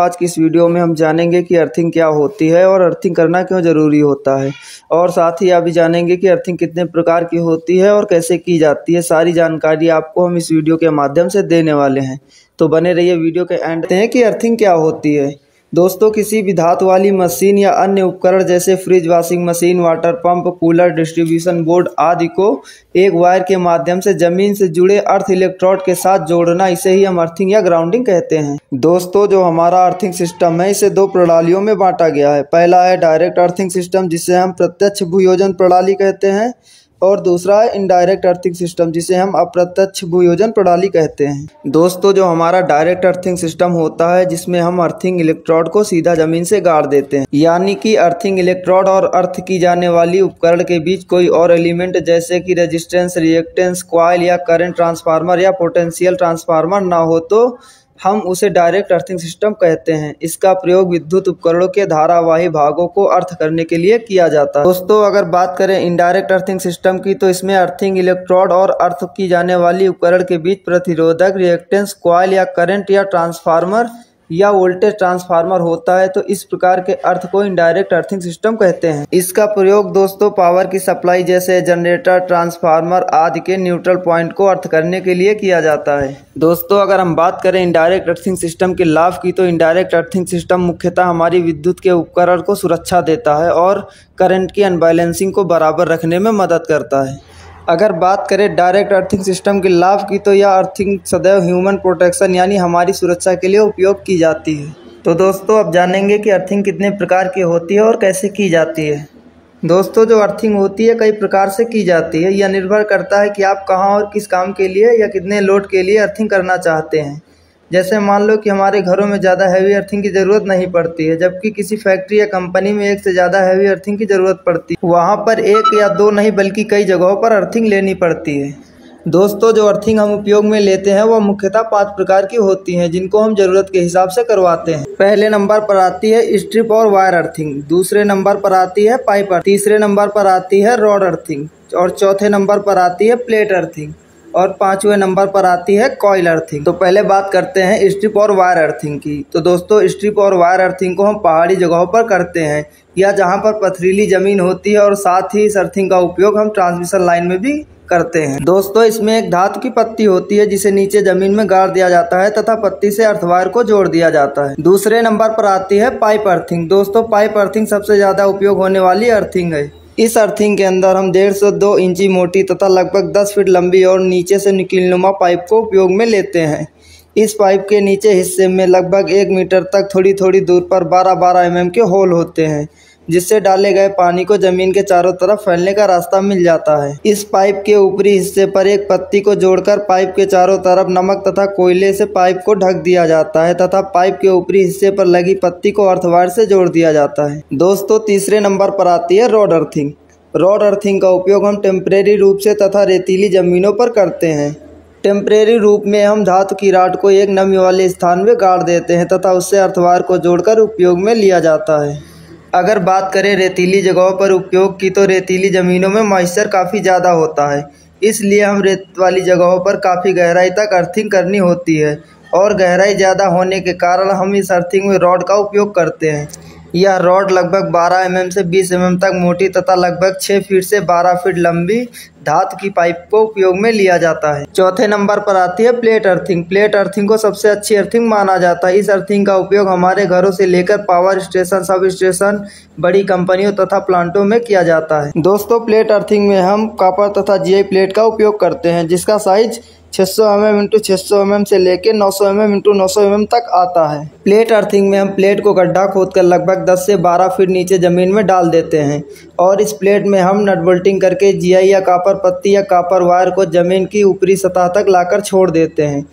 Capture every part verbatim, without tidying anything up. आज की इस वीडियो में हम जानेंगे कि अर्थिंग क्या होती है और अर्थिंग करना क्यों ज़रूरी होता है, और साथ ही आप भी जानेंगे कि अर्थिंग कितने प्रकार की होती है और कैसे की जाती है। सारी जानकारी आपको हम इस वीडियो के माध्यम से देने वाले हैं, तो बने रहिए वीडियो के एंड तक। कि अर्थिंग क्या होती है दोस्तों, किसी भी धातु वाली मशीन या अन्य उपकरण जैसे fridge, washing machine, water pump, cooler, distribution board आदि को एक वायर के माध्यम से जमीन से जुड़े अर्थ इलेक्ट्रोड के साथ जोड़ना, इसे ही हम अर्थिंग या ग्राउंडिंग कहते हैं। दोस्तों, जो हमारा अर्थिंग सिस्टम है इसे दो प्रणालियों में बांटा गया है। पहला है डायरेक्ट अर्थिंग सिस्टम, जिसे हम प्रत्यक्ष भूयोजन प्रणाली कहते हैं, और दूसरा है इनडायरेक्ट अर्थिंग सिस्टम, जिसे हम अप्रत्यक्ष भूयोजन प्रणाली कहते हैं। दोस्तों, जो हमारा डायरेक्ट अर्थिंग सिस्टम होता है जिसमें हम अर्थिंग इलेक्ट्रोड को सीधा जमीन से गाड़ देते हैं, यानी कि अर्थिंग इलेक्ट्रोड और अर्थ की जाने वाली उपकरण के बीच कोई और एलिमेंट जैसे कि रेजिस्टेंस, रिएक्टेंस, कॉइल या करंट ट्रांसफार्मर या पोटेंशियल ट्रांसफार्मर ना हो तो हम उसे डायरेक्ट अर्थिंग सिस्टम कहते हैं। इसका प्रयोग विद्युत उपकरणों के धारावाही भागों को अर्थ करने के लिए किया जाता है। दोस्तों, अगर बात करें इनडायरेक्ट अर्थिंग सिस्टम की, तो इसमें अर्थिंग इलेक्ट्रोड और अर्थ की जाने वाली उपकरण के बीच प्रतिरोधक, रिएक्टेंस, कॉइल या करंट या ट्रांसफार्मर या वोल्टेज ट्रांसफार्मर होता है, तो इस प्रकार के अर्थ को इनडायरेक्ट अर्थिंग सिस्टम कहते हैं। इसका प्रयोग दोस्तों पावर की सप्लाई जैसे जनरेटर, ट्रांसफार्मर आदि के न्यूट्रल पॉइंट को अर्थ करने के लिए किया जाता है। दोस्तों, अगर हम बात करें इनडायरेक्ट अर्थिंग सिस्टम के लाभ की, तो इनडायरेक्ट अर्थिंग सिस्टम मुख्यतः हमारी विद्युत के उपकरण को सुरक्षा देता है और करंट की अनबैलेंसिंग को बराबर रखने में मदद करता है। अगर बात करें डायरेक्ट अर्थिंग सिस्टम के लाभ की, तो यह अर्थिंग सदैव ह्यूमन प्रोटेक्शन यानी हमारी सुरक्षा के लिए उपयोग की जाती है। तो दोस्तों, अब जानेंगे कि अर्थिंग कितने प्रकार की होती है और कैसे की जाती है। दोस्तों, जो अर्थिंग होती है कई प्रकार से की जाती है। यह निर्भर करता है कि आप कहाँ और किस काम के लिए या कितने लोड के लिए अर्थिंग करना चाहते हैं। जैसे मान लो कि हमारे घरों में ज़्यादा हैवी अर्थिंग की ज़रूरत नहीं पड़ती है, जबकि किसी फैक्ट्री या कंपनी में एक से ज़्यादा हैवी अर्थिंग की ज़रूरत पड़ती है। वहाँ पर एक या दो नहीं बल्कि कई जगहों पर अर्थिंग लेनी पड़ती है। दोस्तों, जो अर्थिंग हम उपयोग में लेते हैं वह मुख्यतः पाँच प्रकार की होती हैं, जिनको हम ज़रूरत के हिसाब से करवाते हैं। पहले नंबर पर आती है स्ट्रिप और वायर अर्थिंग, दूसरे नंबर पर आती है पाइप अर्थिंग, तीसरे नंबर पर आती है रॉड अर्थिंग, और चौथे नंबर पर आती है प्लेट अर्थिंग, और पांचवें नंबर पर आती है कॉइल अर्थिंग। तो पहले बात करते हैं स्ट्रिप और वायर अर्थिंग की। तो दोस्तों, स्ट्रिप और वायर अर्थिंग को हम पहाड़ी जगहों पर करते हैं या जहां पर पथरीली ज़मीन होती है, और साथ ही इस अर्थिंग का उपयोग हम ट्रांसमिशन लाइन में भी करते हैं। दोस्तों, इसमें एक धातु की पत्ती होती है जिसे नीचे जमीन में गाड़ दिया जाता है तथा पत्ती से अर्थवायर को जोड़ दिया जाता है। दूसरे नंबर पर आती है पाइप अर्थिंग। दोस्तों, पाइप अर्थिंग सबसे ज़्यादा उपयोग होने वाली अर्थिंग है। इस अर्थिंग के अंदर हम डेढ़ सौ दो इंची मोटी तथा लगभग दस फीट लंबी और नीचे से निकिलनुमा पाइप को उपयोग में लेते हैं। इस पाइप के नीचे हिस्से में लगभग एक मीटर तक थोड़ी थोड़ी दूर पर बारह बारह एमएम के होल होते हैं, जिससे डाले गए पानी को जमीन के चारों तरफ फैलने का रास्ता मिल जाता है। इस पाइप के ऊपरी हिस्से पर एक पत्ती को जोड़कर पाइप के चारों तरफ नमक तथा कोयले से पाइप को ढक दिया जाता है तथा पाइप के ऊपरी हिस्से पर लगी पत्ती को अर्थवायर से जोड़ दिया जाता है। दोस्तों, तीसरे नंबर पर आती है रॉड अर्थिंग। रॉड अर्थिंग का उपयोग हम टेम्परेरी रूप से तथा रेतीली जमीनों पर करते हैं। टेम्परेरी रूप में हम धातु की रॉड को एक नमी वाले स्थान में गाड़ देते हैं तथा उससे अर्थवायर को जोड़कर उपयोग में लिया जाता है। अगर बात करें रेतीली जगहों पर उपयोग की, तो रेतीली ज़मीनों में मॉइस्चर काफ़ी ज़्यादा होता है, इसलिए हम रेत वाली जगहों पर काफ़ी गहराई तक अर्थिंग करनी होती है, और गहराई ज़्यादा होने के कारण हम इस अर्थिंग में रॉड का उपयोग करते हैं। यह रॉड लगभग बारह एमएम से बीस एमएम तक मोटी तथा लगभग छह फीट से बारह फीट लंबी धातु की पाइप को उपयोग में लिया जाता है। चौथे नंबर पर आती है प्लेट अर्थिंग। प्लेट अर्थिंग को सबसे अच्छी अर्थिंग माना जाता है। इस अर्थिंग का उपयोग हमारे घरों से लेकर पावर स्टेशन, सब स्टेशन, बड़ी कंपनियों तथा प्लांटों में किया जाता है। दोस्तों, प्लेट अर्थिंग में हम कॉपर तथा जीआई प्लेट का उपयोग करते हैं, जिसका साइज छह सौ एमएम इंटू छह सौ एमएम से लेकर नौ सौ एमएम इंटू नौ सौ एमएम तक आता है। प्लेट अर्थिंग में हम प्लेट को गड्ढा खोदकर लगभग दस से बारह फीट नीचे जमीन में डाल देते हैं, और इस प्लेट में हम नट बोल्टिंग करके जीआई या कॉपर पत्ती या कॉपर वायर को जमीन की ऊपरी सतह तक लाकर छोड़ देते हैं।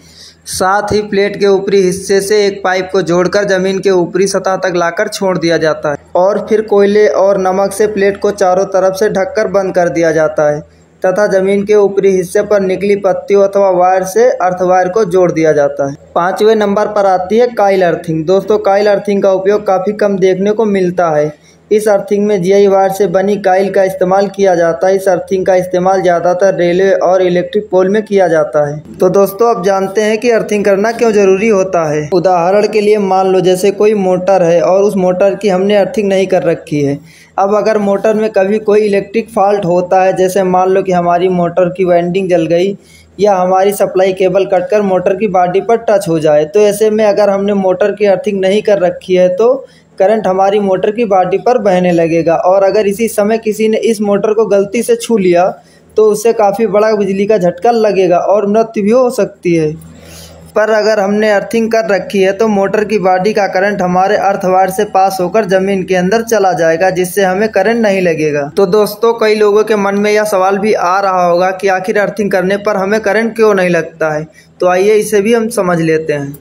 साथ ही प्लेट के ऊपरी हिस्से से एक पाइप को जोड़कर जमीन के ऊपरी सतह तक लाकर छोड़ दिया जाता है, और फिर कोयले और नमक से प्लेट को चारों तरफ से ढककर बंद कर दिया जाता है तथा जमीन के ऊपरी हिस्से पर निकली पत्तियों अथवा वायर से अर्थवायर को जोड़ दिया जाता है। पांचवें नंबर पर आती है काइल अर्थिंग। दोस्तों, काइल अर्थिंग का उपयोग काफ़ी कम देखने को मिलता है। इस अर्थिंग में जी आई वायर से बनी काइल का इस्तेमाल किया जाता है। इस अर्थिंग का इस्तेमाल ज़्यादातर रेलवे और इलेक्ट्रिक पोल में किया जाता है। तो दोस्तों अब जानते हैं कि अर्थिंग करना क्यों ज़रूरी होता है। उदाहरण के लिए मान लो जैसे कोई मोटर है और उस मोटर की हमने अर्थिंग नहीं कर रखी है। अब अगर मोटर में कभी कोई इलेक्ट्रिक फॉल्ट होता है, जैसे मान लो कि हमारी मोटर की वाइंडिंग जल गई या हमारी सप्लाई केबल कटकर मोटर की बॉडी पर टच हो जाए, तो ऐसे में अगर हमने मोटर की अर्थिंग नहीं कर रखी है तो करंट हमारी मोटर की बॉडी पर बहने लगेगा। और अगर इसी समय किसी ने इस मोटर को गलती से छू लिया तो उससे काफ़ी बड़ा बिजली का झटका लगेगा और मृत्यु भी हो सकती है। पर अगर हमने अर्थिंग कर रखी है तो मोटर की बॉडी का करंट हमारे अर्थवायर से पास होकर ज़मीन के अंदर चला जाएगा, जिससे हमें करंट नहीं लगेगा। तो दोस्तों कई लोगों के मन में यह सवाल भी आ रहा होगा कि आखिर अर्थिंग करने पर हमें करंट क्यों नहीं लगता है। तो आइए इसे भी हम समझ लेते हैं।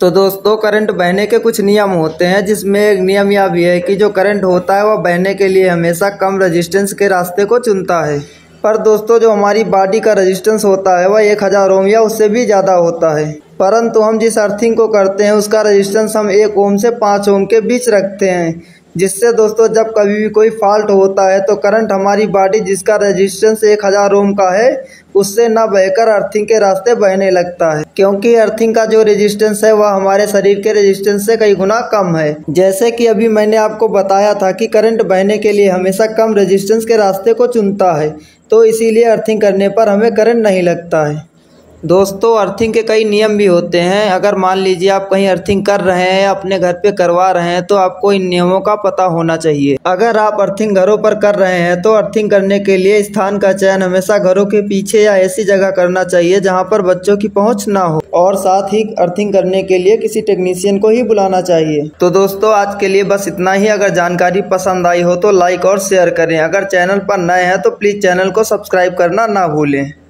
तो दोस्तों करंट बहने के कुछ नियम होते हैं, जिसमें एक नियम यह भी है कि जो करंट होता है वह बहने के लिए हमेशा कम रजिस्टेंस के रास्ते को चुनता है। पर दोस्तों जो हमारी बॉडी का रेजिस्टेंस होता है वह एक हज़ार ओम या उससे भी ज़्यादा होता है, परंतु हम जिस अर्थिंग को करते हैं उसका रेजिस्टेंस हम एक ओम से पाँच ओम के बीच रखते हैं, जिससे दोस्तों जब कभी भी कोई फॉल्ट होता है तो करंट हमारी बॉडी जिसका रेजिस्टेंस एक हज़ार ओम का है उससे ना बहकर अर्थिंग के रास्ते बहने लगता है, क्योंकि अर्थिंग का जो रेजिस्टेंस है वह हमारे शरीर के रेजिस्टेंस से कई गुना कम है। जैसे कि अभी मैंने आपको बताया था कि करंट बहने के लिए हमेशा कम रेजिस्टेंस के रास्ते को चुनता है, तो इसीलिए अर्थिंग करने पर हमें करंट नहीं लगता है। दोस्तों अर्थिंग के कई नियम भी होते हैं। अगर मान लीजिए आप कहीं अर्थिंग कर रहे हैं या अपने घर पे करवा रहे हैं तो आपको इन नियमों का पता होना चाहिए। अगर आप अर्थिंग घरों पर कर रहे हैं तो अर्थिंग करने के लिए स्थान का चयन हमेशा घरों के पीछे या ऐसी जगह करना चाहिए जहां पर बच्चों की पहुंच ना हो, और साथ ही अर्थिंग करने के लिए किसी टेक्नीशियन को ही बुलाना चाहिए। तो दोस्तों आज के लिए बस इतना ही। अगर जानकारी पसंद आई हो तो लाइक और शेयर करें। अगर चैनल पर नए हैं तो प्लीज़ चैनल को सब्सक्राइब करना ना भूलें।